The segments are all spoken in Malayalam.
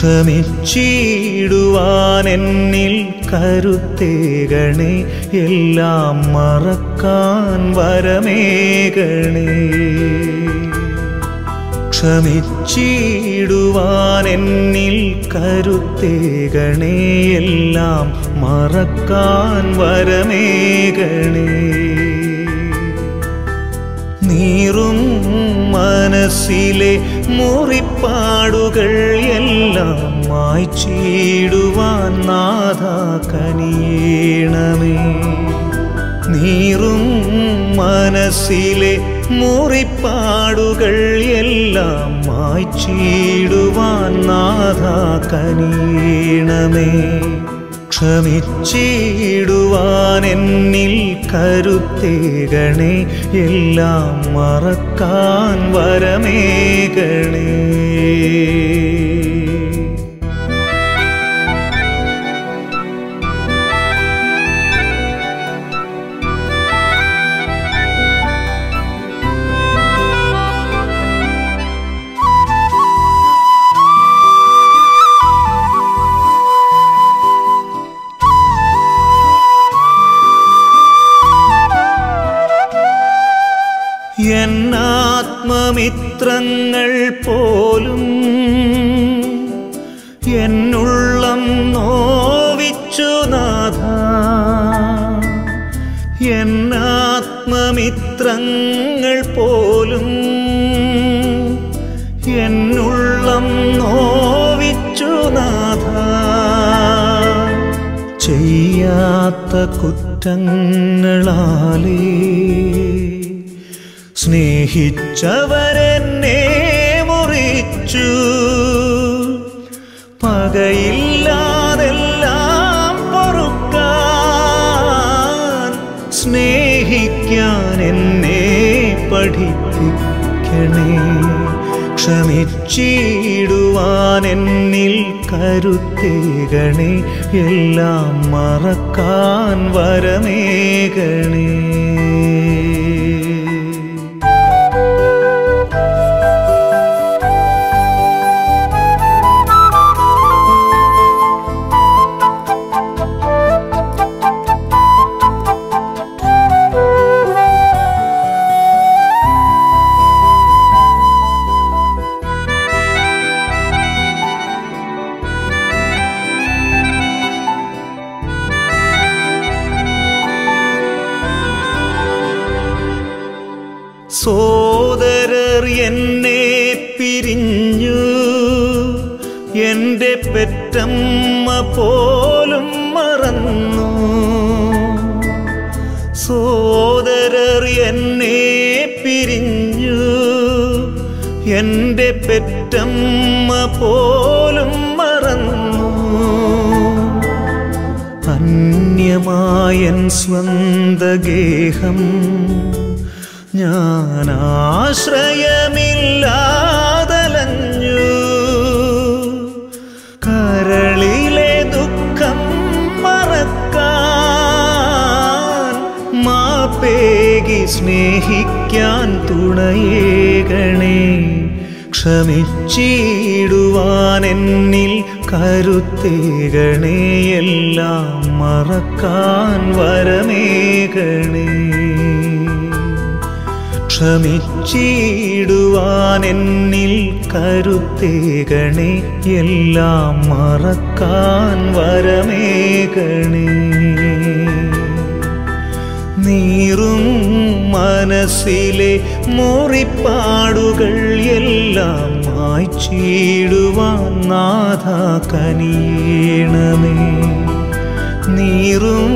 ക്ഷമിച്ചിടുവാൻ എന്നിൽ കരുത്തേകണേ, എല്ലാം മറക്കാൻ വരമേകണേ. ക്ഷമിച്ചിടുവാൻ എന്നിൽ കരുത്തേകണേ, എല്ലാം മറക്കാൻ വരമേകണേ. നീറും മനസ്സിലെ മുറിപ്പാടുകൾ എല്ലാം മായ്ച്ചിടുവാൻ നാഥ കനിയേണമേ. നീറും മനസ്സിലെ മുറിപ്പാടുകൾ എല്ലാം മായ്ച്ചിടുവാൻ നാഥ കനിയേണമേ. ക്ഷമിച്ചിടുവാൻ എന്നിൽ കരുത്തേകണേ, എല്ലാം മറക്കാൻ വരമേകണേ. എന്നാത്മമിത്രങ്ങൾ പോലും എന്നുള്ളം നോവിച്ചു നാഥ. എന്നാത്മമിത്രങ്ങൾ പോലും എന്നുള്ളം നോവിച്ചു നാഥ. ചെയ്യാത്ത കുറ്റങ്ങളാലേ സ്നേഹിച്ചവരെന്നെ മുറിച്ചു. പകയില്ലാതെല്ലാം പൊറുക്കാൻ സ്നേഹിക്കാൻ എന്നെ പഠിപ്പിക്കണേ. ക്ഷമിച്ചിടുവാൻ എന്നിൽ കരുത്തേകണേ, എല്ലാം മറക്കാൻ വരമേകണേ. സോദരർ എന്നെ പിരിഞ്ഞു, എൻ്റെ പെറ്റമ്മ പോലും മറന്നു. സോദരർ എന്നെ പിരിഞ്ഞു, എൻ്റെ പെറ്റമ്മ പോലും മറന്നു. അന്യമായൻ സ്വന്തഗേഹം ഞാനാശ്രയമില്ലാതലഞ്ഞു. കരളിലെ ദുഃഖം മറക്കാൻ മാപ്പേകി സ്നേഹിക്കാൻ തുണയേകണേ. ക്ഷമിച്ചിടുവാൻ എന്നിൽ കരുത്തേകണേ, എല്ലാം മറക്കാൻ വരമേകണേ. ക്ഷമിച്ചിടുവാൻ എന്നിൽ കരുത്തേകണേ, എല്ലാം മറക്കാൻ വരമേകണേ. നീറും മനസ്സിലെ മുറിപ്പാടുകൾ എല്ലാം മായ്ച്ചിടുവാൻ നാഥ കനിയേണമേ. നീറും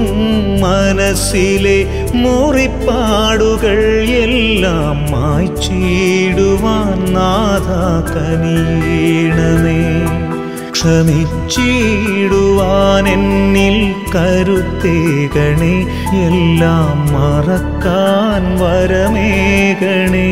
മനസ്സിലെ മുറിപ്പാടുകൾ എല്ലാം മായ്ച്ചിടുവാൻ നാഥ കനിയേണമേ. ക്ഷമിച്ചിടുവാൻ എന്നിൽ കരുത്തേകണേ, എല്ലാം മറക്കാൻ വരമേകണേ.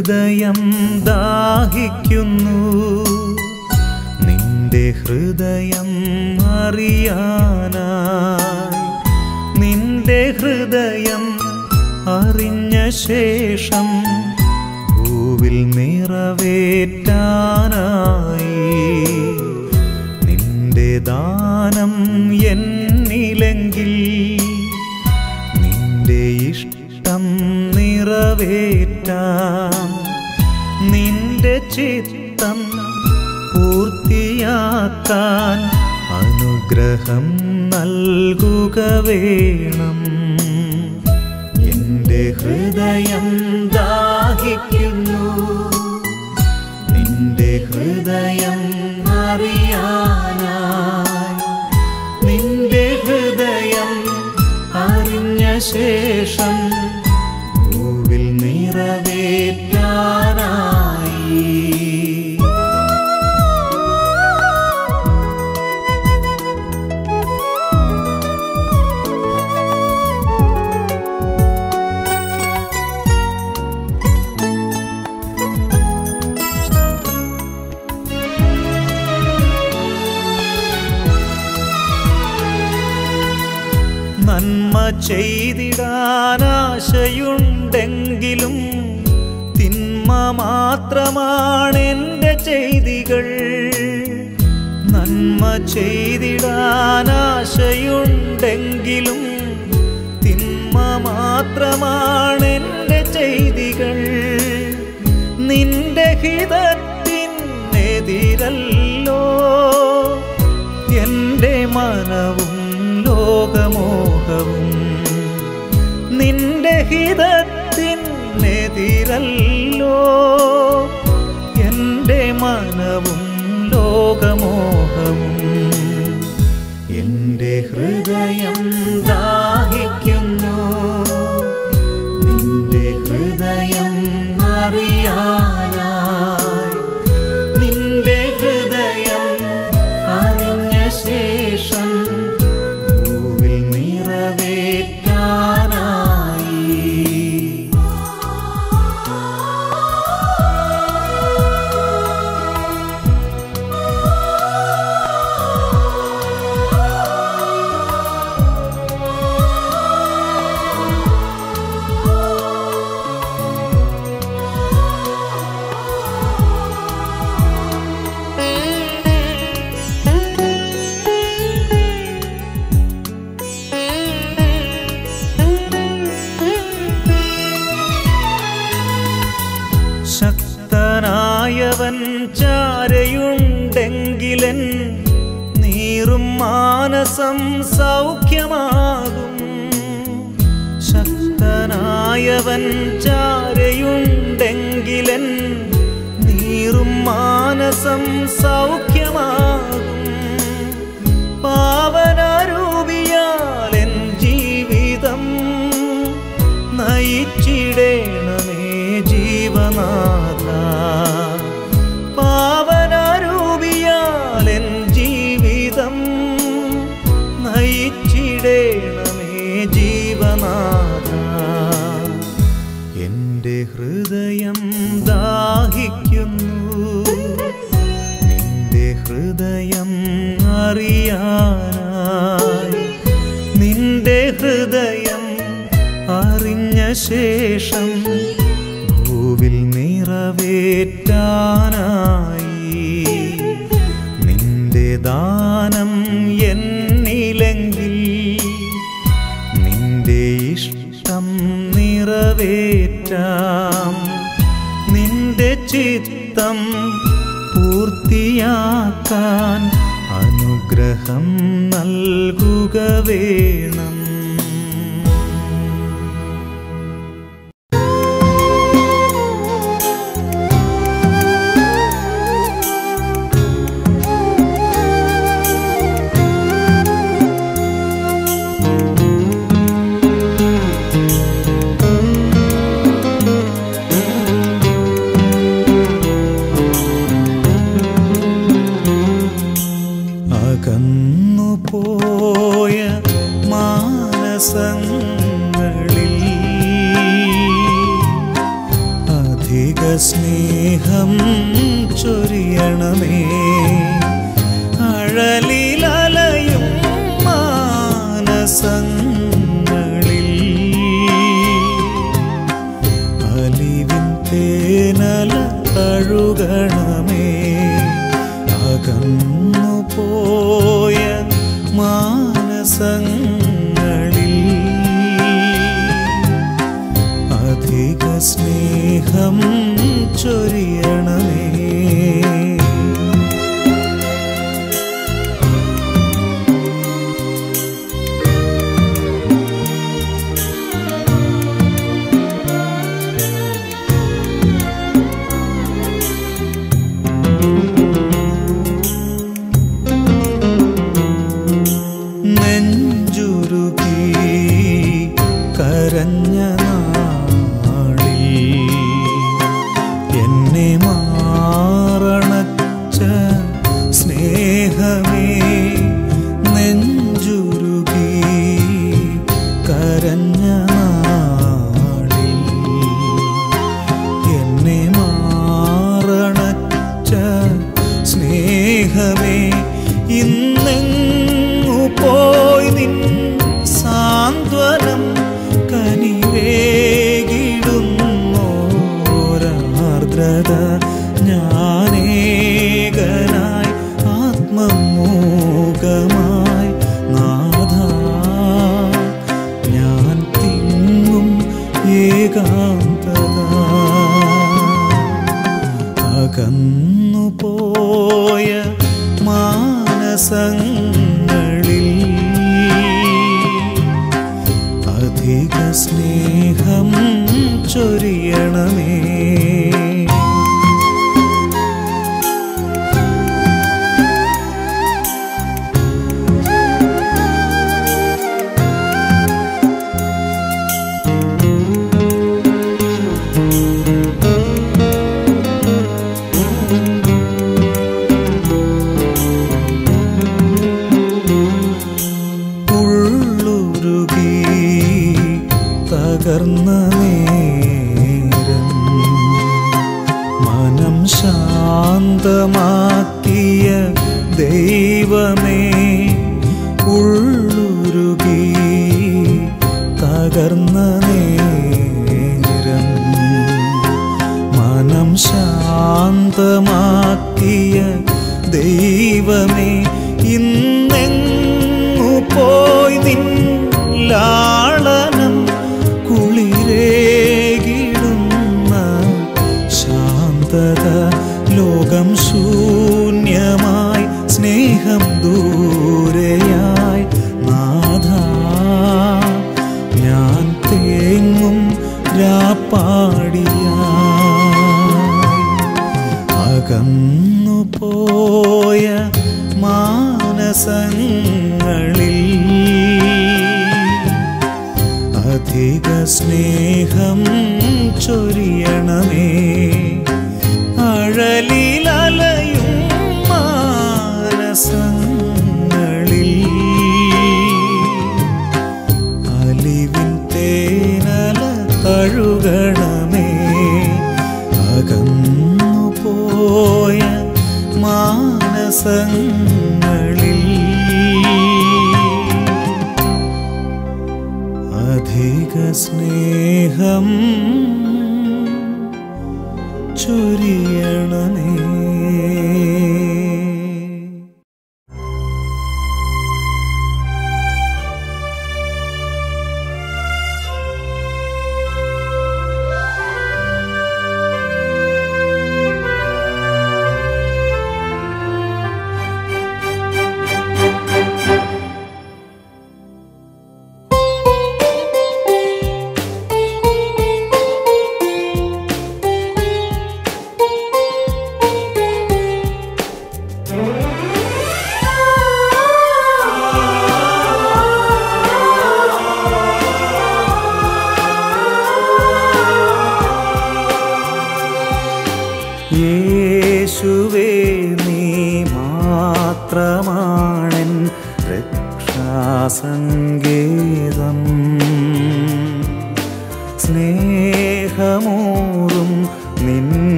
ഹൃദയം ദാഹിക്കുന്നു നിന്റെ ഹൃദയം അറിയാനായി നിന്റെ ഹൃദയം അറിഞ്ഞ ശേഷം ഭൂവിൽ നിറവേറ്റാനായി നിന്റെ ദാനം എന്നിലെങ്കിൽ നിന്റെ ഇഷ്ടം നിറവേറ്റാം നിന്റെ ചിത്തം പൂർത്തിയാക്കാൻ അനുഗ്രഹം നൽകുക വേണം എന്റെ ഹൃദയം ദാഹിക്കുന്നു നിന്റെ ഹൃദയം അറിയാനായി നിന്റെ ഹൃദയം അറിഞ്ഞ ശേഷം ഭൂവിൽ നിറവേറ്റാനായി നന്മ ചെയ്തിടാനാശയുണ്ടെങ്കിലും തിന്മ മാത്രമാണെൻ്റെ ചെയ്തികൾ നന്മ ചെയ്തിടാനാശയുണ്ടെങ്കിലും തിന്മ മാത്രമാണെൻ്റെ ചെയ്തികൾ നിന്റെ ഹിതത്തിനെതിരല്ലോ എൻ്റെ മനവും ലോകമോഹവും നിന്റെ ഹിതത്തിനെതിരല്ലോ എൻ്റെ മനവും ലോകമോഹവും എൻ്റെ ഹൃദയം ദാഹിക്കുന്നു നിന്റെ ഹൃദയം അറിയാനായി നിന്റെ ഹൃദയം അറിഞ്ഞ ശേഷം ശക്തനായവൻ ചാരയുണ്ടെങ്കിലൻ നീറും മാനസം സൗഖ്യമാകും ശക്തനായവൻ ചാരയുണ്ടെങ്കിലൻ നീറും മാനസം സൗഖ്യമാകും പാവനരൂപിയാൽ എൻ ജീവിതം നയിച്ചിടേണമേ ജീവനാഥ പാവനരൂപിയാൽ എൻ ജീവിതം നയിച്ചിടേണമേ ജീവനാഥ എൻ്റെ ഹൃദയം ദാഹിക്കുന്നു നിന്റെ ഹൃദയം അറിയാനായി നിന്റെ ഹൃദയം അറിഞ്ഞ ശേഷം ഭൂവിൽ നിറവേറ്റാനായി നിന്റെ ദാനം എന്നിലെങ്കിൽ നിന്റെ ഇഷ്ടം നിറവേറ്റാം നിന്റെ ചിത്തം പൂർത്തിയാക്കാൻ അനുഗ്രഹം നൽകുക വേണം സ്നേഹം ചൊരിയണമേ അഴലിലലയും മാനസങ്ങളിൽ അലിവിൻ തേനല തഴുകണമേ അകന്നു പോയ മാനസങ്ങളിൽ അധിക സ്നേഹം ചൊരിയണമേ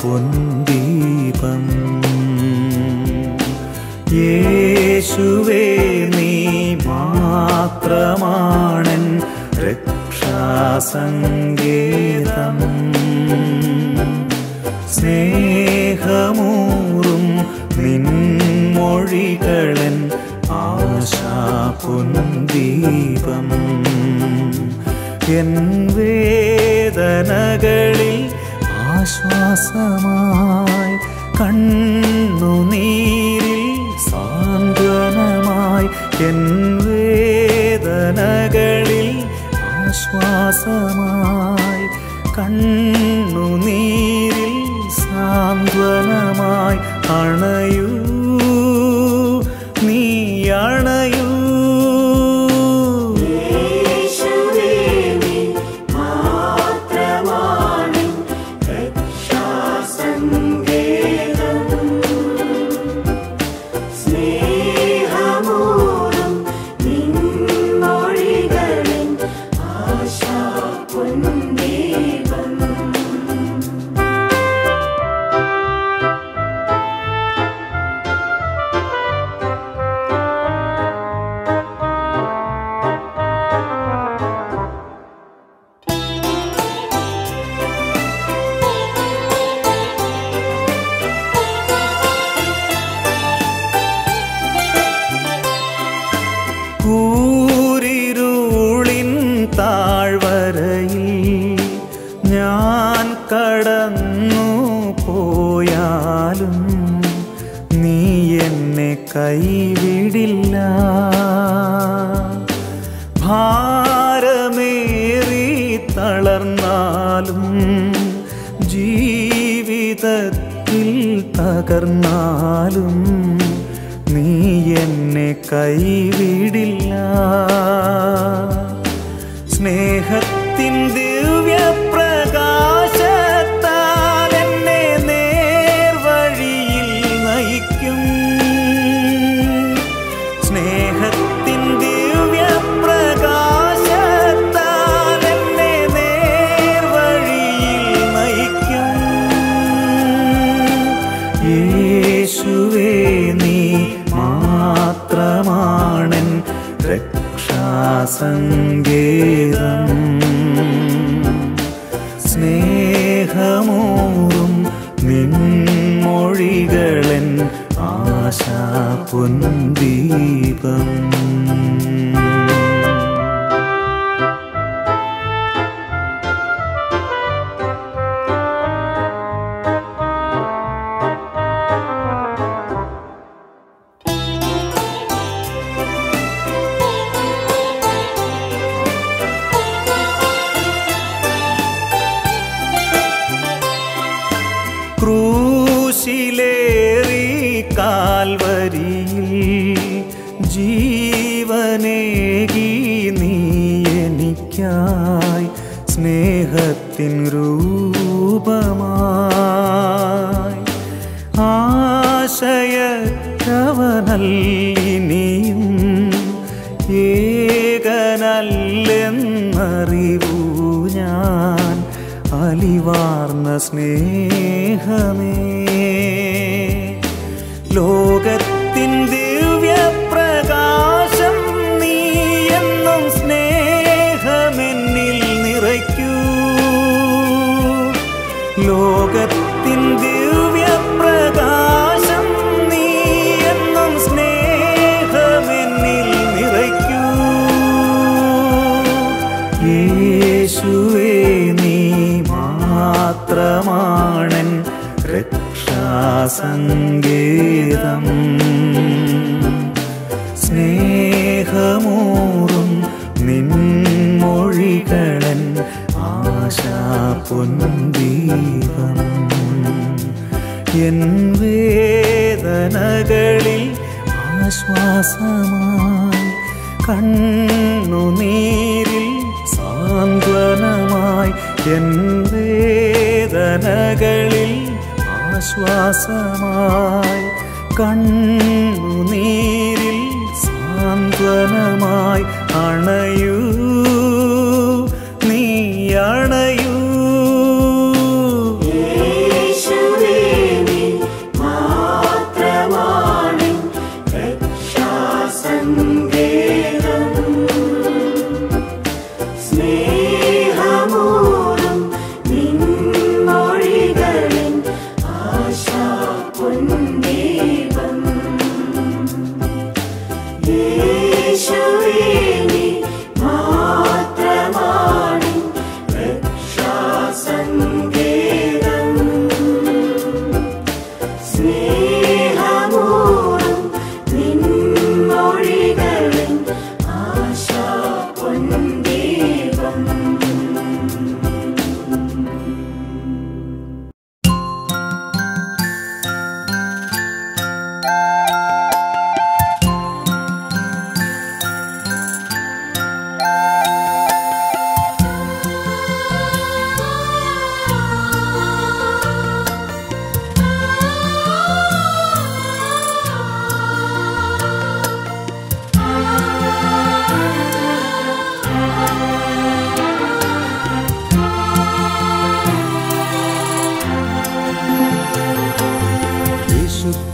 പൊൻദീപം യേശുവേ നീ മാത്രമാണെൻ രക്ഷാസങ്കേതം സ്നേഹമൂറും നിൻ മൊഴികളൻ ആശാ പൊൻദീപം എൻ വേദനകളിൽ ആശ്വാസമായി കണ്ണുനീരിൽ സാന്ത്വനമായി എൻ വേദനകളിൽ ആശ്വാസമായി കണ്ണുനീരിൽ സാന്ത്വനമായി അണയൂ നീ അണയൂ अणयू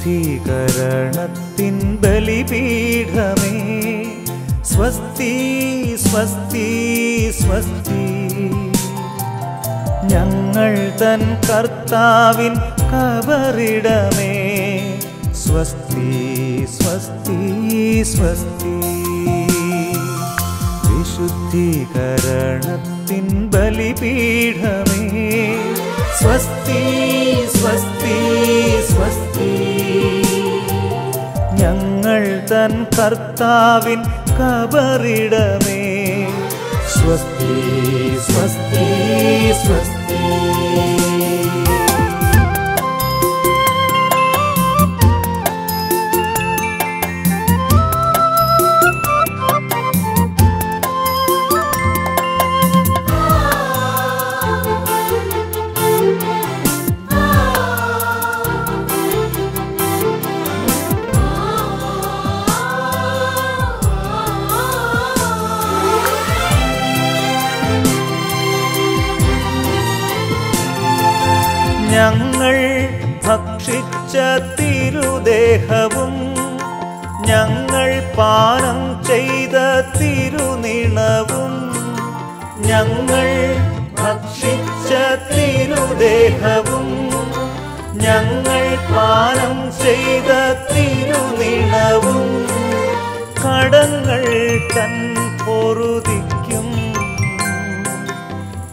शुद्धीकरणत्तिन बलिपीठमे स्वस्ति स्वस्ति स्वस्ति ഞങ്ങൾ തൻ കർത്താവിൻ കബറിടമേ സ്വസ്തി സ്വസ്തി സ്വസ്തി വിശുദ്ധീകരണത്തിൻ ബലിപീഠമേ സ്വസ്തി സ്വസ്തി സ്വസ്തി ഞങ്ങൾ തൻ കർത്താവിൻ കബറിടമേ स्वस्ति स्वस्ति स्वस्ति തിരുദേഹവും ഞങ്ങൾ പാനം ചെയ്ത തിരുനിണവും ഞങ്ങൾ ഭക്ഷിച്ച തിരുദേഹവും ഞങ്ങൾ പാനം ചെയ്ത തിരുനിണവും കടങ്ങൾ തൻ പൊറുതിക്കും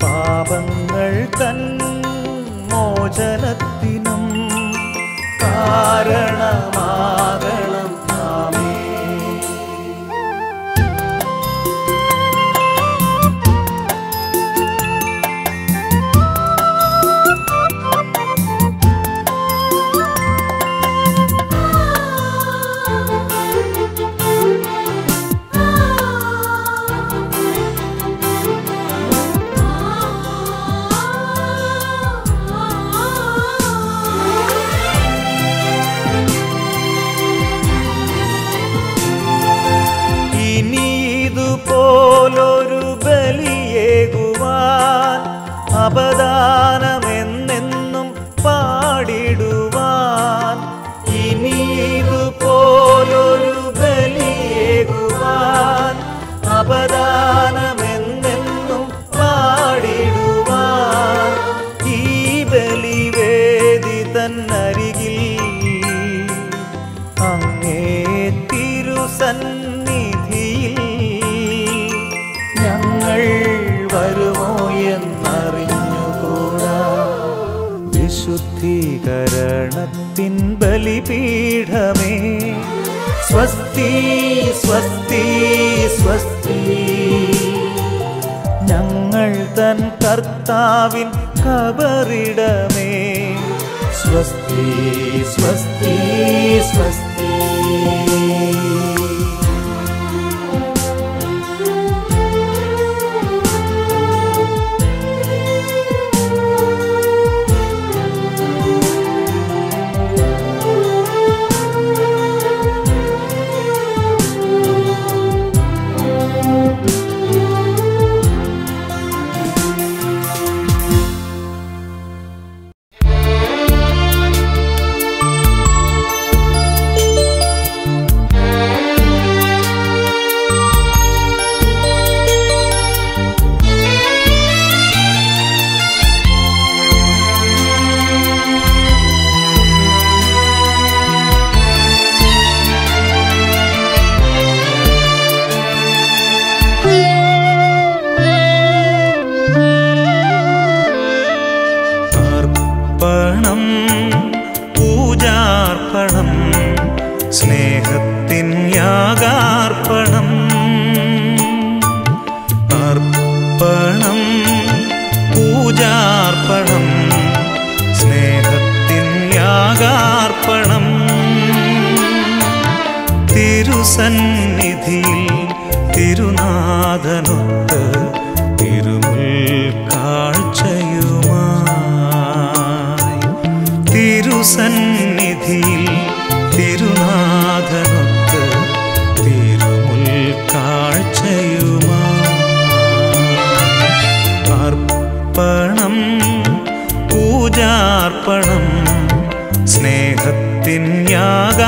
പാപങ്ങൾ തൻ മോചനത്തിനും കാരണമാകണം നാമേ. അപദാനമെന്നെന്നും പാടിടുവാൻ ഇനിയിതുപോലൊരു ബലിയേകുവാൻ അപദാനമെന്നെന്നും പാടിടുവാൻ ഈ ബലിവേദി തന്നരികിൽ അങ്ങേ തിരുസന്നിധിയിൽ ഞങ്ങൾ വരുമോ എന്നറിയ വിശുദ്ധീകരണത്തിൻ ബലിപീഠമേ സ്വസ്തി സ്വസ്തി സ്വസ്തി ഞങ്ങൾ തൻ കർത്താവിൻ കബറിടമേ സ്വസ്തി സ്വസ്തി സ്വസ്തി സ്നേഹ യാഗാർപ്പണം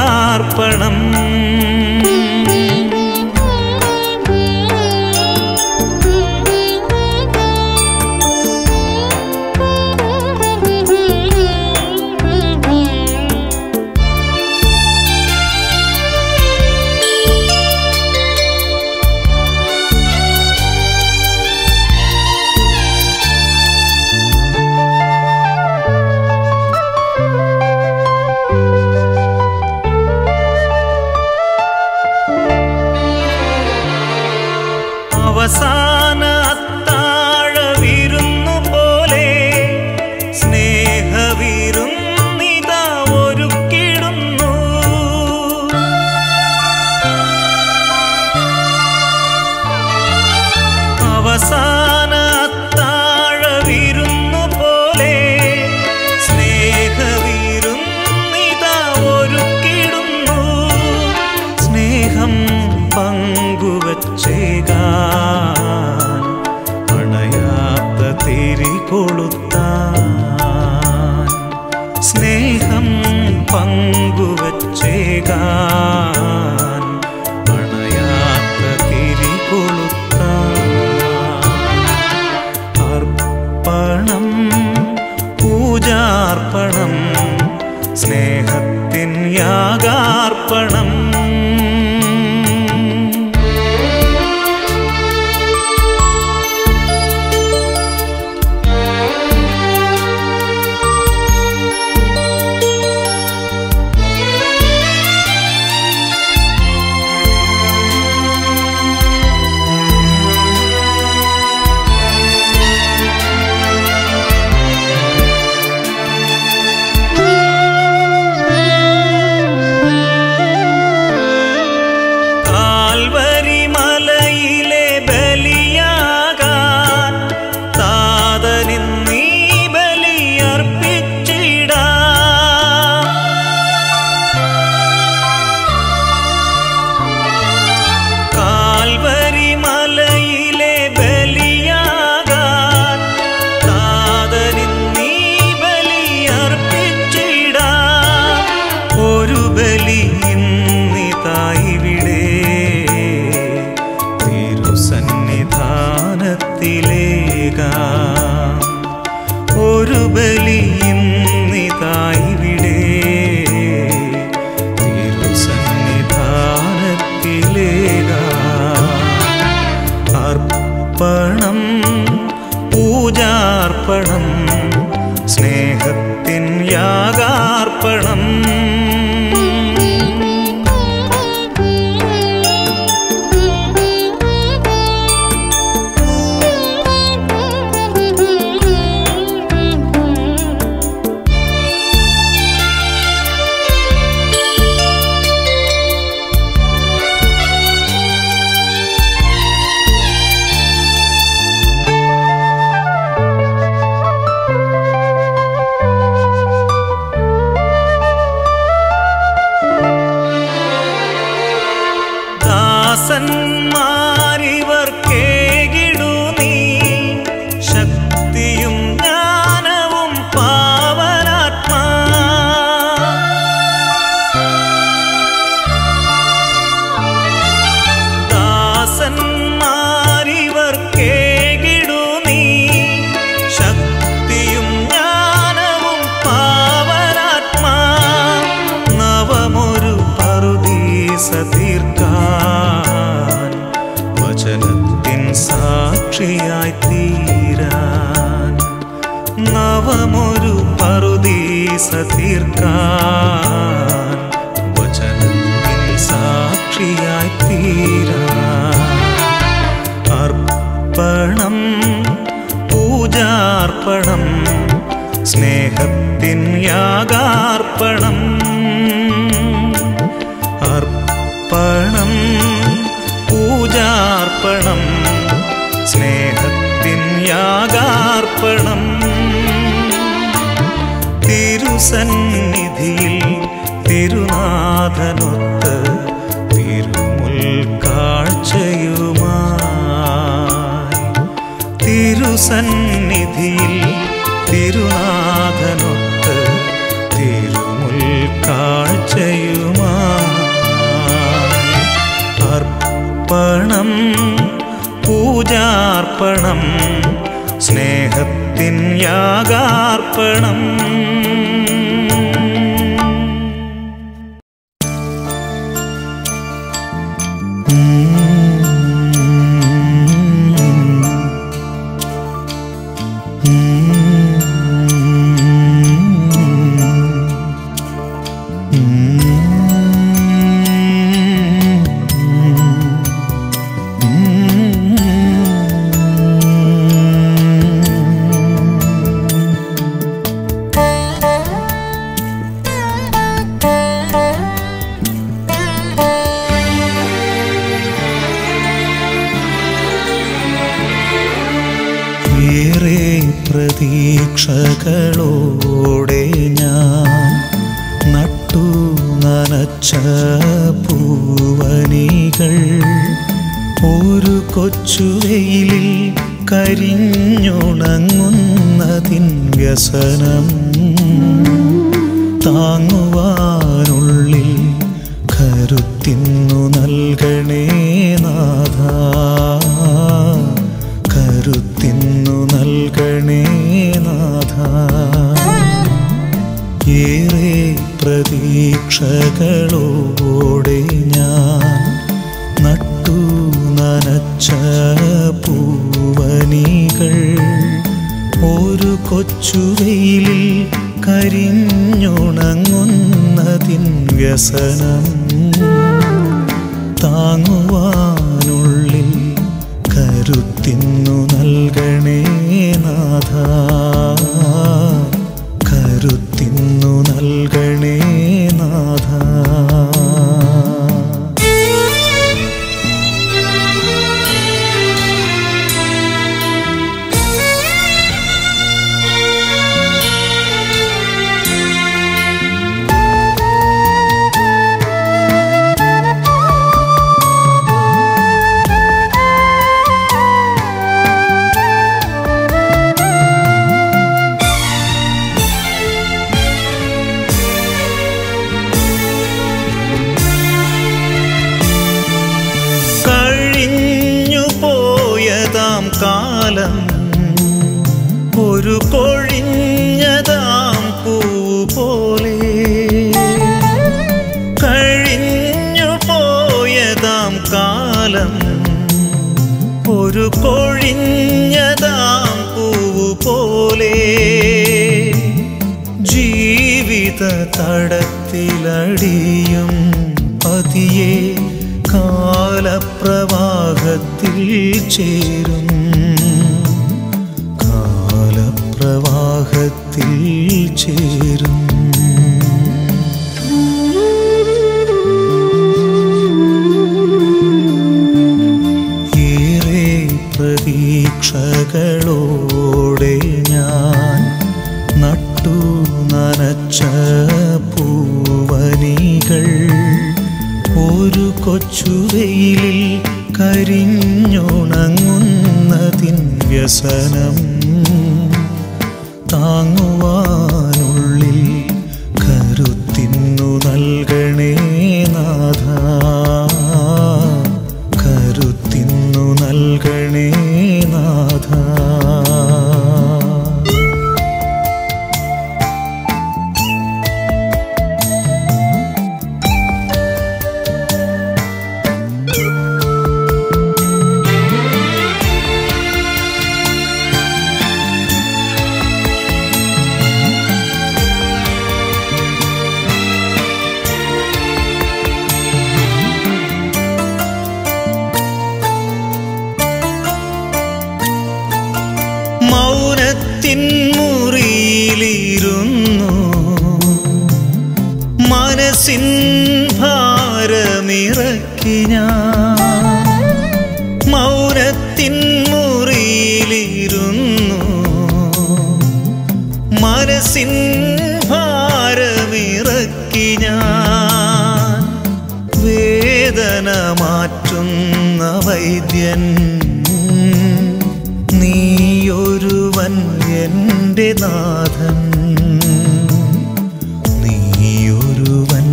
തിരുനാഥനൊത്ത് തിരുമുൽക്കാഴ്ച പൂജാർപ്പണം സ്നേഹത്തിൻ യാഗാർപ്പണം പ്രതീക്ഷകളോടെ ഞാൻ നട്ടു നനച്ച പൂവനികൾ ഒരു കൊച്ചു വെയിലിൽ കരിഞ്ഞുണങ്ങുന്നതിൻ വ്യസനം താങ്ങുവാനുള്ളിൽ കരുത്തിന്നു നൽകണേ നാഥ, കരുത്തിന്നു നൽകണേ നാഥ. ഏറെ പ്രതീക്ഷകളോടെ ഞാൻ നട്ടു നനച്ച പൂവനികൾ ഒരു കൊച്ചുവെയിലിൽ കരിഞ്ഞുണങ്ങുന്നതിൻ വ്യസനം താങ്ങുവാനുള്ളിൽ കരുത്തിന്നു നൽകണേ നാഥ, കരുത്തിന്നു നൽകണേ നാഥ. കാലം ഒരു പൊഴിഞ്ഞതാം പൂ പോലെ കഴിഞ്ഞു പോയതാം കാലം ഒരു പൊഴിഞ്ഞതാം പൂ പോലെ ജീവിത തടത്തിലടിയും പതിയെ കാലപ്രവാഹത്തിൽ ചേരും, കാലപ്രവാഹത്തിൽ ചേരും. ഏറെ പ്രതീക്ഷകളോടെ ഞാൻ നട്ടു നനച്ച പൂവനികൾ ഒരു കൊച്ചുവെയിലിൽ കരിഞ്ഞുണങ്ങുന്നതിൻ വ്യസനം താങ്ങുവാനുള്ളിൽ കരുത്തിന്നു നൽകണേ നാഥ, കരുത്തിന്നു നൽകണേ നാഥ. മുറിയിലിരുന്നു മനസ്സിൻ ഭാരമിറക്കി ഞാൻ, മൗനത്തിൻ മുറിയിലിരുന്നു മനസ്സിൻ ഭാരമിറക്കി ഞാൻ. വേദന മാറ്റുന്ന വൈദ്യൻ നീയൊരുവൻ എൻ്റെ നാഥൻ, നീയൊരുവൻ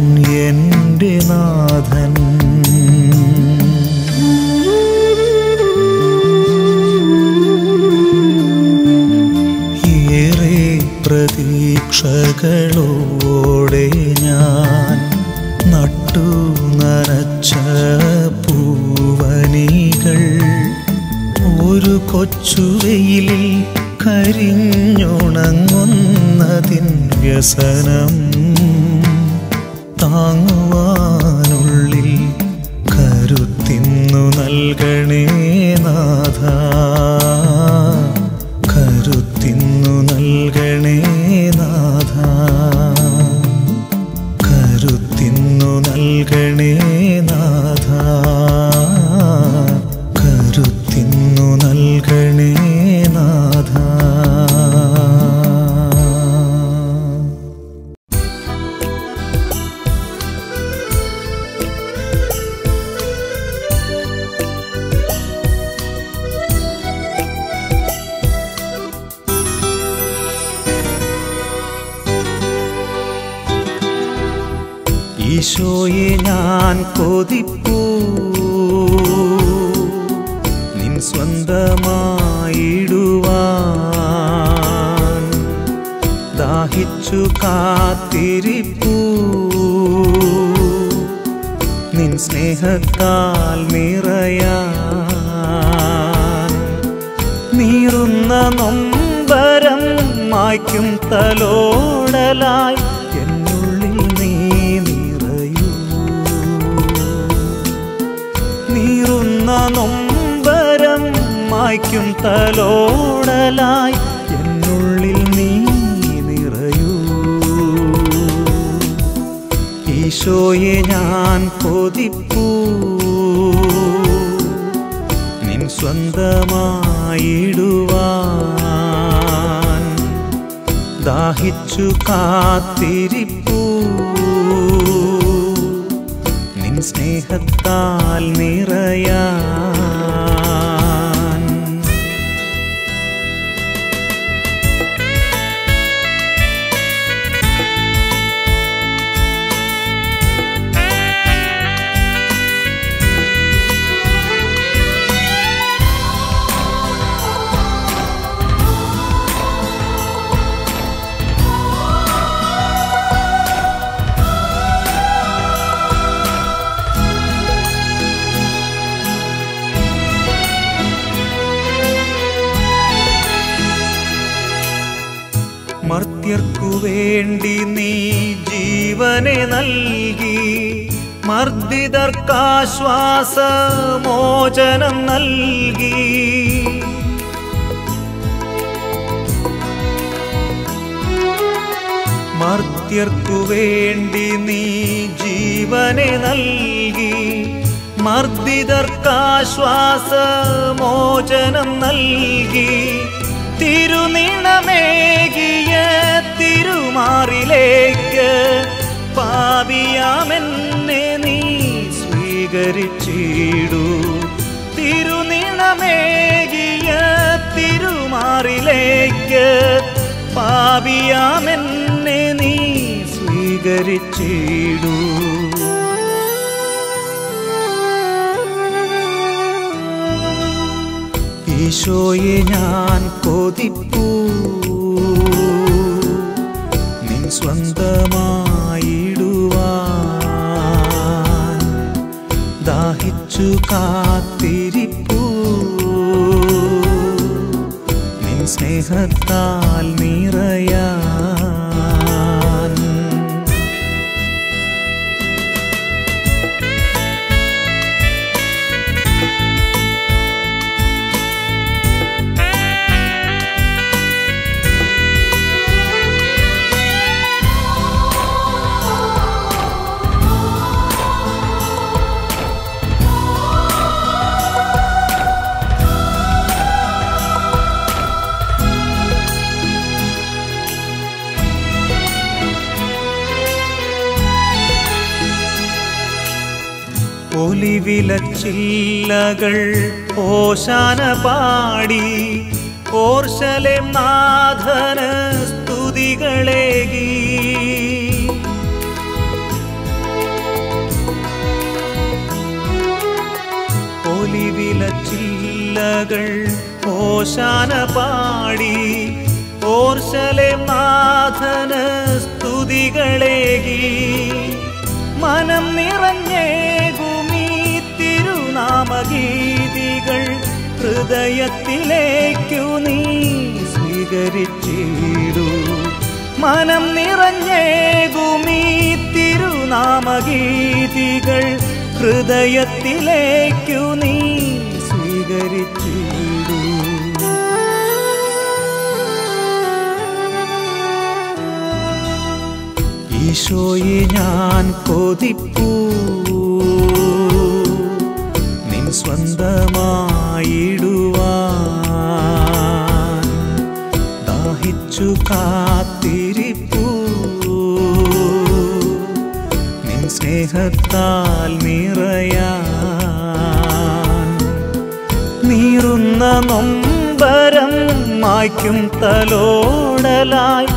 എൻ്റെ നാഥൻ. ആശകളോടെ ഞാൻ നട്ടു നനച്ച പൂവനികൾ ഒരു കൊച്ചു വെയിലിൽ കരിഞ്ഞുണങ്ങുന്നതിൻ വ്യസനം താങ്ങുവാനുള്ളിൽ കരുത്തിന്നു നൽകണേ നാഥ, കരുത്തിന്നു നൽകണേ നാഥ, കരുത്തിന്നു നൽകണേ നാഥ, കരുത്തിന്നു നൽകണേ നാഥ. ഈശോയെ ഞാൻ കൊതിപ്പൂ, നിൻ സ്വന്തമായിടുവാൻ ദാഹിച്ചു കാത്തിരിപ്പൂ, നിൻ സ്നേഹത്താൽ നിറയാൻ നീറുന്ന നൊമ്പരം മായ്ക്കും തലോടലായി നൊമ്പരം മായ്ക്കും തലോടലായി എന്നുള്ളിൽ നീ നിറയൂ. ഈശോയെ ഞാൻ കൊതിപ്പൂ, നിൻ സ്വന്തമായിടുവാൻ ദാഹിച്ചു കാത്തിരിപ്പൂ, നിൻ സ്നേഹത്താൽ നിറയാൻ. മർത്യർക്കു വേണ്ടി നീ ജീവനെ നൽകി, മർദ്ദിതർക്കാശ്വാസമോചനം നൽകി, മർത്യർക്കു വേണ്ടി നീ ജീവനെ നൽകി, മർദ്ദിതർക്കാശ്വാസമോചനം നൽകി, തിരുനിണമേകിയ തിരുമാറിലേക്ക് പാപിയാമെന്നെ നീ സ്വീകരിച്ചിടൂ, തിരുനിണമേകിയ തിരുമാറിലേക്ക് പാപിയാമെന്നെ നീ സ്വീകരിച്ചിടൂ. ഈശോയെ ഞാൻ കൊതിപ്പൂ, നിൻ സ്വന്തമായിടുവാൻ ദാഹിച്ചു കാത്തിരിപ്പൂ, നിൻ സ്നേഹത്താൽ നിറയാൻ. ഒലിവിലച്ചില്ലകൾ ഓശാന പാടി ഓർശലേം നാഥന സ്തുതികളേകി, ഒലിവിലച്ചില്ലകൾ ഓശാന പാടി ഓർശലെ നാഥന സ്തുതികളേകി മനം നിറഞ്ഞേകുമീ തിരുനാമഗീതികൾ ഹൃദയത്തിലേക്കു നീ സ്വീകരിച്ചിടൂ മനം നിറഞ്ഞേകുമീ തിരുനാമഗീതികൾ ഹൃദയത്തിലേക്കു നീ സ്വീകരിച്ചിടൂ ഈശോയെ ഞാൻ കൊതിപ്പൂ നിൻ സ്വന്തമായിടുവാൻ ദാഹിച്ചു കാത്തിരിപ്പൂ നിൻ സ്നേഹത്താൽ നിറയാൻ നീറുന്ന നൊമ്പരം മായ്ക്കും തലോടലായി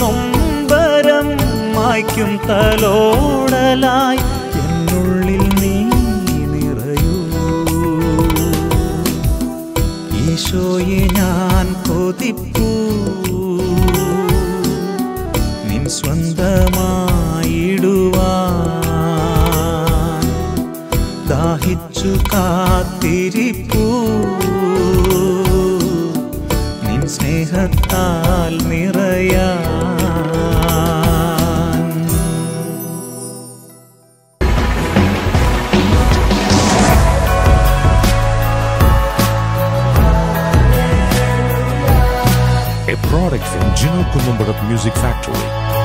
നൊമ്പരം മായ്ക്കും തലോടലായി എന്നുള്ളിൽ നീ നിറയൂ ഈശോയെ ഞാൻ കൊതിപ്പൂ നിൻ സ്വന്തമായിടുവാൻ ദാഹിച്ചു കാത്തിരിപ്പൂ നിൻ സ്നേഹത്താൽ നിറയാ Product from Gino Colombo Music Factory.